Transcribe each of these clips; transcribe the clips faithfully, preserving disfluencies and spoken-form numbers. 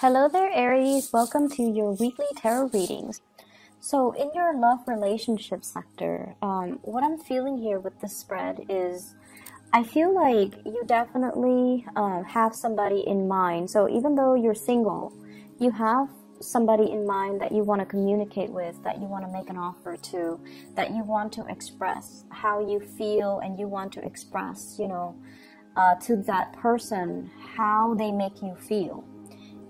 Hello there, Aries. Welcome to your weekly tarot readings. So in your love relationship sector, um, what I'm feeling here with this spread is I feel like you definitely uh, have somebody in mind. So even though you're single, you have somebody in mind that you want to communicate with, that you want to make an offer to, that you want to express how you feel, and you want to express, you know, uh, to that person how they make you feel.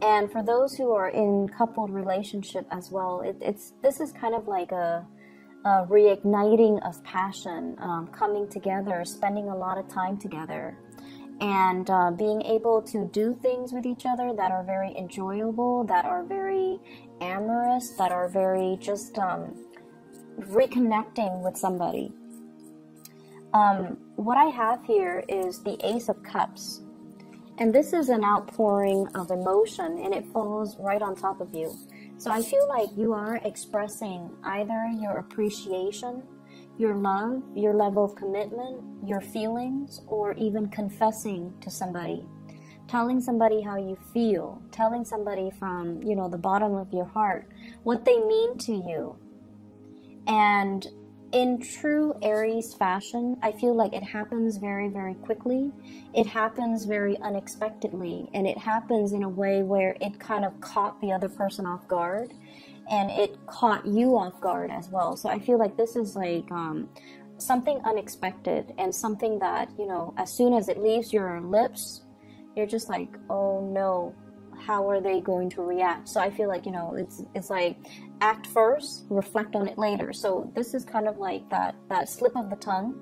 And for those who are in coupled relationship as well, it, it's this is kind of like a, a reigniting of passion, um, coming together, spending a lot of time together, and uh, being able to do things with each other that are very enjoyable, that are very amorous, that are very just um, reconnecting with somebody. Um, what I have here is the Ace of Cups. And this is an outpouring of emotion, and it falls right on top of you. So I feel like you are expressing either your appreciation, your love, your level of commitment, your feelings, or even confessing to somebody. Telling somebody how you feel, telling somebody from, you know, the bottom of your heart what they mean to you. And in true Aries fashion, I feel like it happens very, very quickly. It happens very unexpectedly, and it happens in a way where it kind of caught the other person off guard, and it caught you off guard as well. So I feel like this is like um, something unexpected, and something that, you know, as soon as it leaves your lips, you're just like, oh no, how are they going to react? So I feel like, you know, it's it's like act first, reflect on it later. So this is kind of like that that slip of the tongue.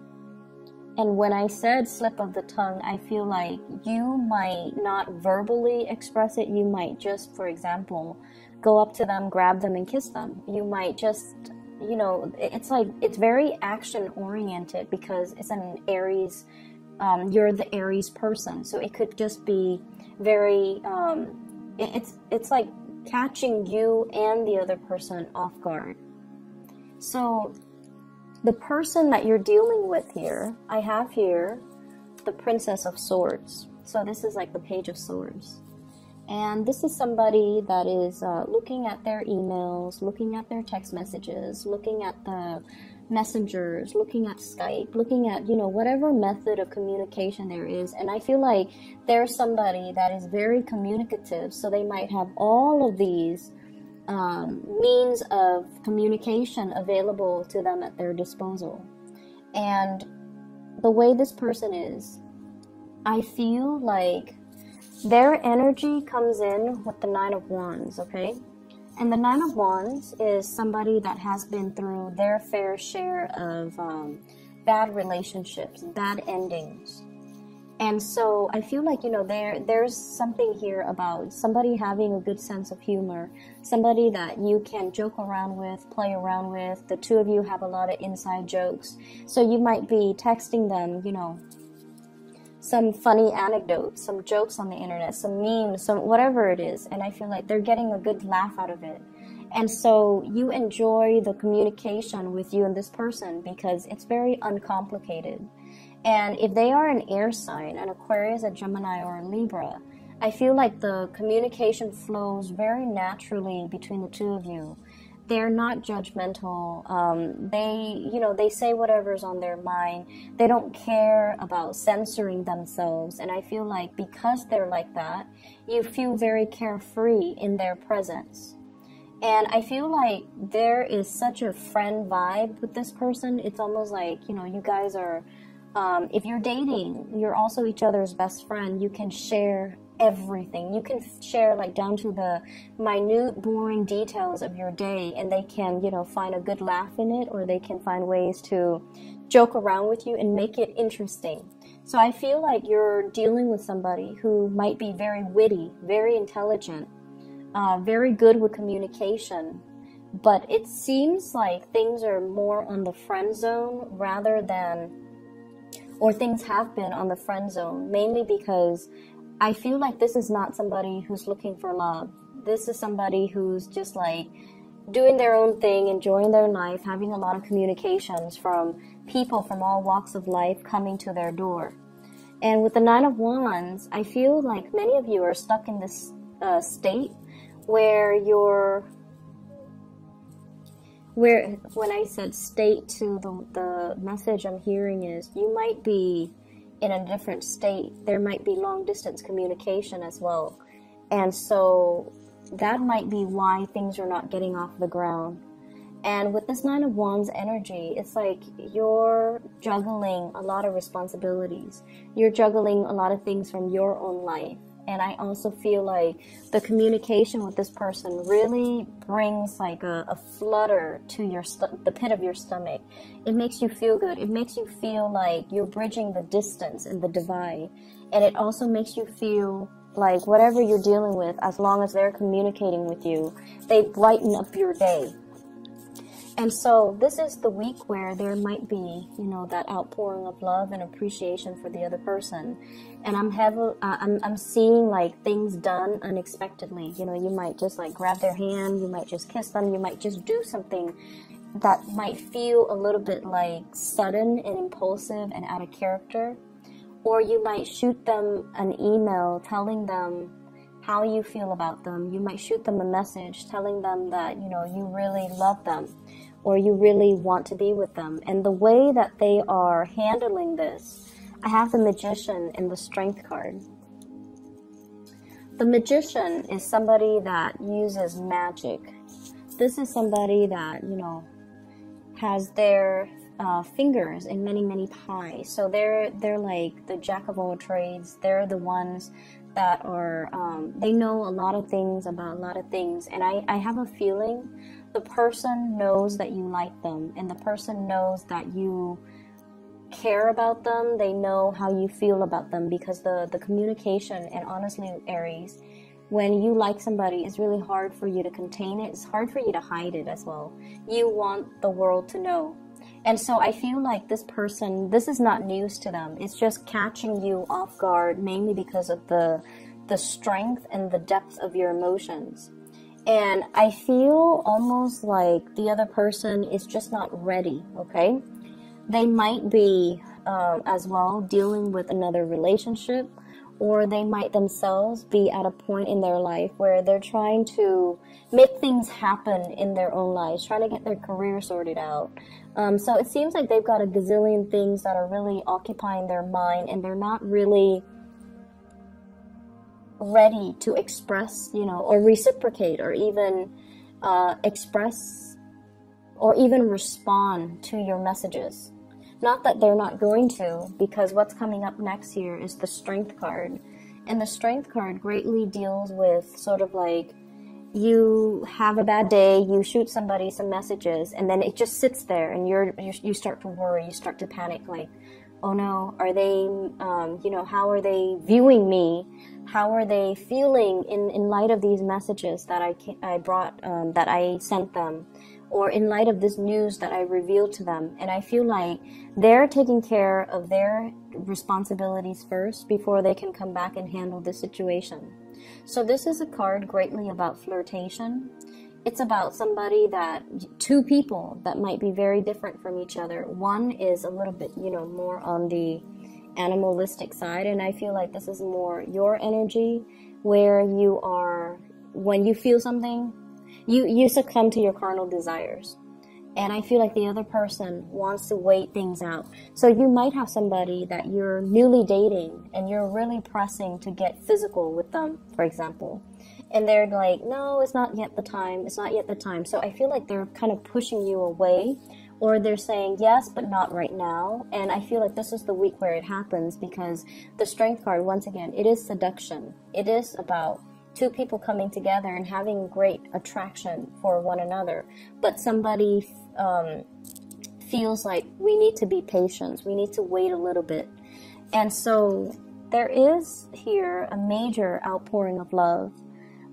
And when I said slip of the tongue, I feel like you might not verbally express it. You might just, for example, go up to them, grab them, and kiss them. You might just, you know, it's like it's very action oriented because it's an Aries. Um, you're the Aries person, so it could just be very. Um, It's, it's like catching you and the other person off guard. So the person that you're dealing with here, I have here the Princess of Swords. So this is like the Page of Swords. And this is somebody that is uh, looking at their emails, looking at their text messages, looking at the messengers, looking at Skype, looking at, you know, whatever method of communication there is. And I feel like there's somebody that is very communicative, so they might have all of these um, means of communication available to them at their disposal. And the way this person is, I feel like their energy comes in with the Nine of Wands, okay? And the Nine of Wands is somebody that has been through their fair share of um, bad relationships, bad endings. And so I feel like, you know, there there's something here about somebody having a good sense of humor, somebody that you can joke around with, play around with. The two of you have a lot of inside jokes. So you might be texting them, you know, some funny anecdotes, some jokes on the internet, some memes, some whatever it is. And I feel like they're getting a good laugh out of it. And so you enjoy the communication with you and this person because it's very uncomplicated. And if they are an air sign, an Aquarius, a Gemini, or a Libra, I feel like the communication flows very naturally between the two of you. They're not judgmental. Um, they, you know, they say whatever's on their mind. They don't care about censoring themselves. And I feel like because they're like that, you feel very carefree in their presence. And I feel like there is such a friend vibe with this person. It's almost like, you know, you guys are, um, if you're dating, you're also each other's best friend. You can share everything. You can share like down to the minute boring details of your day, and they can, you know, find a good laugh in it, or they can find ways to joke around with you and make it interesting. So I feel like you're dealing with somebody who might be very witty, very intelligent, uh, very good with communication, but it seems like things are more on the friend zone rather than, or things have been on the friend zone, mainly because I feel like this is not somebody who's looking for love. This is somebody who's just like doing their own thing, enjoying their life, having a lot of communications from people from all walks of life coming to their door. And with the Nine of Wands, I feel like many of you are stuck in this uh, state where your where when I said state to the, the message I'm hearing is you might be in a different state. There might be long distance communication as well. And so that might be why things are not getting off the ground. And with this Nine of Wands energy, it's like you're juggling a lot of responsibilities. You're juggling a lot of things from your own life. And I also feel like the communication with this person really brings like a, a flutter to your st- the pit of your stomach. It makes you feel good. It makes you feel like you're bridging the distance and the divide. And it also makes you feel like whatever you're dealing with, as long as they're communicating with you, they brighten up your day. And so this is the week where there might be, you know, that outpouring of love and appreciation for the other person. And I'm have, uh, I'm, I'm seeing like things done unexpectedly. You know, you might just like grab their hand, you might just kiss them, you might just do something that might feel a little bit like sudden and impulsive and out of character. Or you might shoot them an email telling them how you feel about them. You might shoot them a message telling them that, you know, you really love them or you really want to be with them. And the way that they are handling this, I have the Magician in the Strength card. The Magician is somebody that uses magic. This is somebody that, you know, has their Uh, fingers in many many pies. So they're they're like the jack of all trades. They're the ones that are um, they know a lot of things about a lot of things. And I, I have a feeling the person knows that you like them, and the person knows that you care about them. They know how you feel about them, because the the communication, and honestly, Aries, when you like somebody, it's really hard for you to contain it. It's hard for you to hide it as well. You want the world to know. And so I feel like this person, this is not news to them. It's just catching you off guard, mainly because of the, the strength and the depth of your emotions. And I feel almost like the other person is just not ready, okay? They might be uh, as well dealing with another relationship, or they might themselves be at a point in their life where they're trying to make things happen in their own lives, trying to get their career sorted out. Um, so it seems like they've got a gazillion things that are really occupying their mind, and they're not really ready to express, you know, or reciprocate, or even uh, express, or even respond to your messages. Not that they're not going to, because what's coming up next here is the Strength card. And the Strength card greatly deals with sort of like you have a bad day, you shoot somebody some messages, and then it just sits there, and you're, you you start to worry, you start to panic, like, oh no, are they, um, you know, how are they viewing me? How are they feeling in, in light of these messages that I, I brought, um, that I sent them? Or in light of this news that I revealed to them. And I feel like they're taking care of their responsibilities first before they can come back and handle this situation. So this is a card greatly about flirtation. It's about somebody that, two people that might be very different from each other. One is a little bit, you know, more on the animalistic side. And I feel like this is more your energy, where you are, when you feel something, You, you succumb to your carnal desires. And I feel like the other person wants to wait things out. So you might have somebody that you're newly dating and you're really pressing to get physical with them, for example. And they're like, no, it's not yet the time. It's not yet the time. So I feel like they're kind of pushing you away, or they're saying yes, but not right now. And I feel like this is the week where it happens, because the Strength card, once again, it is seduction. It is about two people coming together and having great attraction for one another. But somebody um, feels like we need to be patient. We need to wait a little bit. And so there is here a major outpouring of love.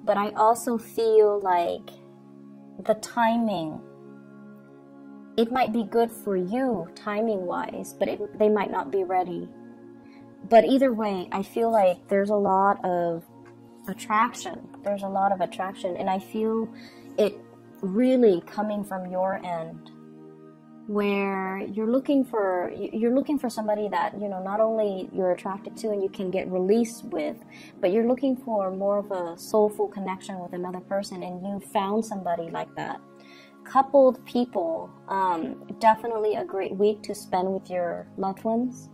But I also feel like the timing, it might be good for you timing-wise, but it, they might not be ready. But either way, I feel like there's a lot of attraction. There's a lot of attraction, and I feel it really coming from your end. where you're looking for you're looking for somebody that, you know, not only you're attracted to and you can get released with, but you're looking for more of a soulful connection with another person, and you found somebody like that. Coupled people, um, definitely a great week to spend with your loved ones,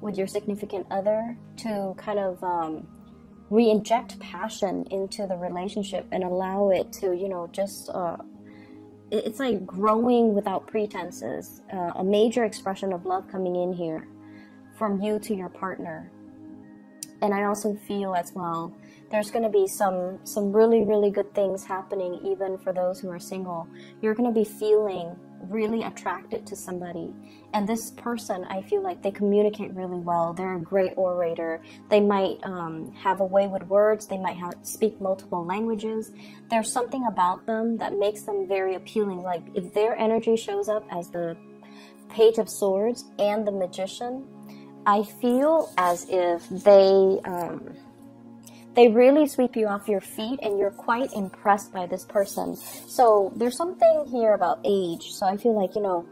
with your significant other, to kind of um, re-inject passion into the relationship and allow it to, you know, just uh, it's like growing without pretenses, uh, a major expression of love coming in here from you to your partner. And I also feel as well, there's going to be some, some really, really good things happening, even for those who are single. You're going to be feeling really attracted to somebody. And this person, I feel like they communicate really well. They're a great orator. They might um, have a way with words. They might have, speak multiple languages. There's something about them that makes them very appealing. Like if their energy shows up as the Page of Swords and the Magician, I feel as if they, um, they really sweep you off your feet and you're quite impressed by this person. So there's something here about age. So I feel like, you know,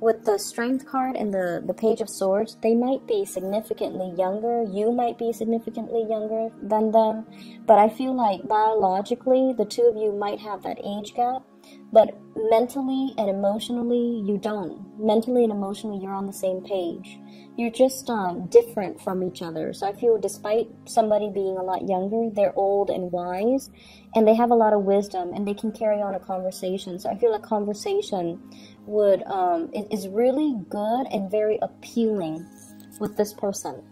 with the Strength card and the, the Page of Swords, they might be significantly younger. You might be significantly younger than them. But I feel like biologically, the two of you might have that age gap. But mentally and emotionally, you don't. Mentally and emotionally, you're on the same page. You're just um, different from each other. So I feel despite somebody being a lot younger, they're old and wise, and they have a lot of wisdom, and they can carry on a conversation. So I feel like conversation would um, is really good and very appealing with this person.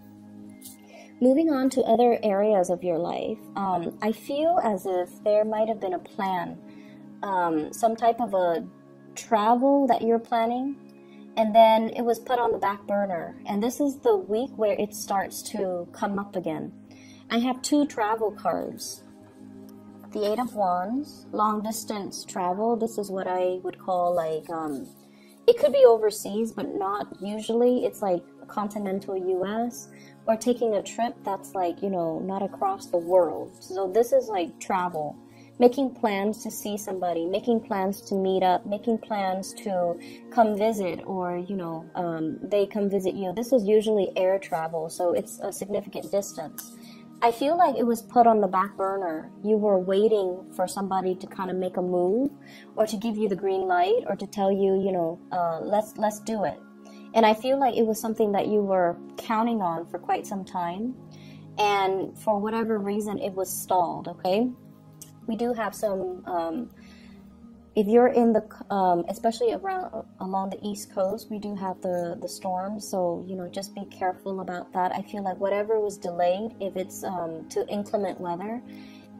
Moving on to other areas of your life, um, I feel as if there might have been a plan. Um, some type of a travel that you're planning, and then it was put on the back burner, and this is the week where it starts to come up again. I have two travel cards, the Eight of Wands, long distance travel. This is what I would call like, um, it could be overseas, but not usually. It's like continental U S, or taking a trip that's like, you know, not across the world. So this is like travel. Making plans to see somebody, making plans to meet up, making plans to come visit, or, you know, um, they come visit you. This is usually air travel, so it's a significant distance. I feel like it was put on the back burner. You were waiting for somebody to kind of make a move, or to give you the green light, or to tell you, you know, uh, let's, let's do it. And I feel like it was something that you were counting on for quite some time, and for whatever reason, it was stalled, okay? We do have some, um, if you're in the, um, especially around, along the East Coast, we do have the, the storms. So, you know, just be careful about that. I feel like whatever was delayed, if it's um, to inclement weather,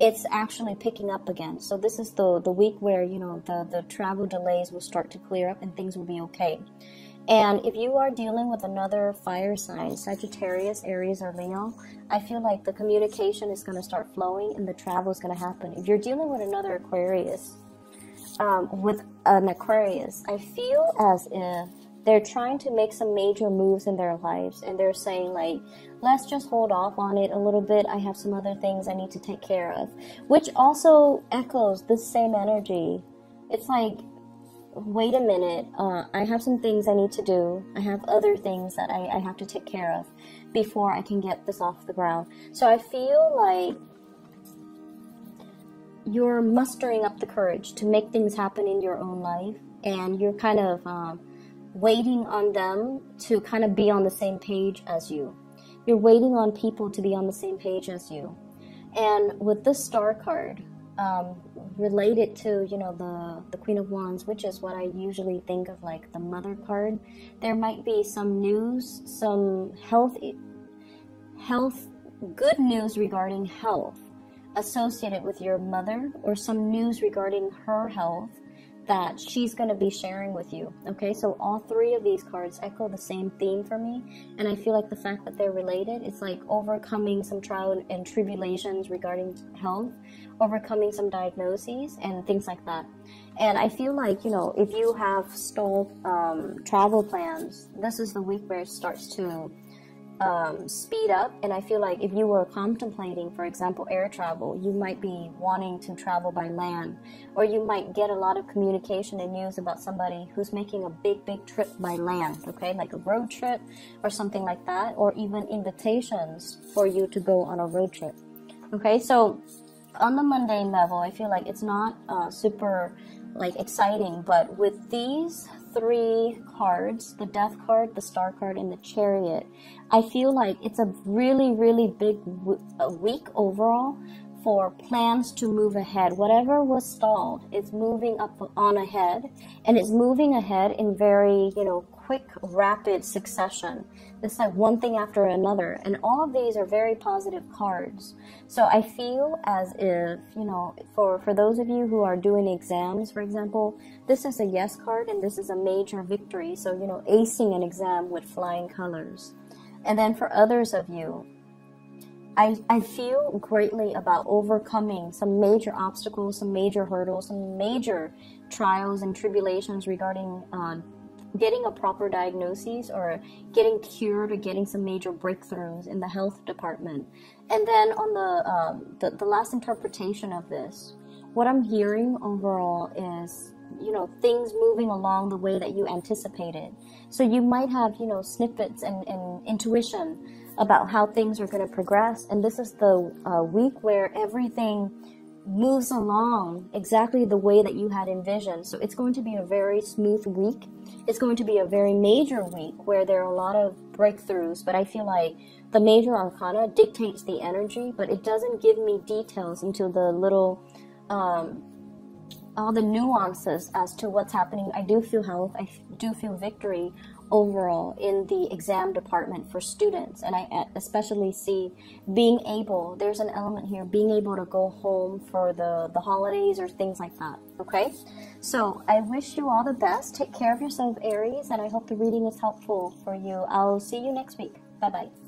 it's actually picking up again. So this is the, the week where, you know, the, the travel delays will start to clear up and things will be okay. And if you are dealing with another fire sign, Sagittarius, Aries, or Leo, I feel like the communication is going to start flowing and the travel is going to happen. If you're dealing with another Aquarius, um, with an Aquarius, I feel as if they're trying to make some major moves in their lives, and they're saying like, let's just hold off on it a little bit. I have some other things I need to take care of, which also echoes this same energy. It's like, wait a minute, uh, I have some things I need to do. I have other things that I, I have to take care of before I can get this off the ground. So I feel like you're mustering up the courage to make things happen in your own life, and you're kind of uh, waiting on them to kind of be on the same page as you. You're waiting on people to be on the same page as you. And with this Star card, Um, related to, you know, the, the Queen of Wands, which is what I usually think of like the Mother card, there might be some news, some health, health, good news regarding health associated with your mother, or some news regarding her health that she's going to be sharing with you. Okay, so all three of these cards echo the same theme for me, and I feel like the fact that they're related, it's like overcoming some trial and tribulations regarding health, overcoming some diagnoses and things like that. And I feel like, you know, if you have stalled um, travel plans, this is the week where it starts to um, speed up. And I feel like if you were contemplating, for example, air travel, you might be wanting to travel by land, or you might get a lot of communication and news about somebody who's making a big, big trip by land, okay, like a road trip or something like that, or even invitations for you to go on a road trip, okay? So on the mundane level, I feel like it's not uh, super like exciting, but with these three cards, the Death card, the Star card, and the Chariot, I feel like it's a really, really big week overall for plans to move ahead. Whatever was stalled, it's moving up on ahead, and it's moving ahead in very, you know, quick, rapid succession. It's like one thing after another, and all of these are very positive cards. So I feel as if, you know, for, for those of you who are doing exams, for example, this is a yes card, and this is a major victory. So, you know, acing an exam with flying colors. And then for others of you, I, I feel greatly about overcoming some major obstacles, some major hurdles, some major trials and tribulations regarding uh, getting a proper diagnosis or getting cured or getting some major breakthroughs in the health department. And then on the, um, the, the last interpretation of this, what I'm hearing overall is, you know, things moving along the way that you anticipated. So you might have, you know, snippets and, and intuition about how things are going to progress, and this is the uh, week where everything moves along exactly the way that you had envisioned. So it's going to be a very smooth week. It's going to be a very major week where there are a lot of breakthroughs, but I feel like the major arcana dictates the energy, but it doesn't give me details into the little um all the nuances as to what's happening. I do feel health, I do feel victory overall in the exam department for students, and I especially see being able, there's an element here, being able to go home for the, the holidays or things like that, okay? So I wish you all the best. Take care of yourself, Aries, and I hope the reading is helpful for you. I'll see you next week. Bye-bye.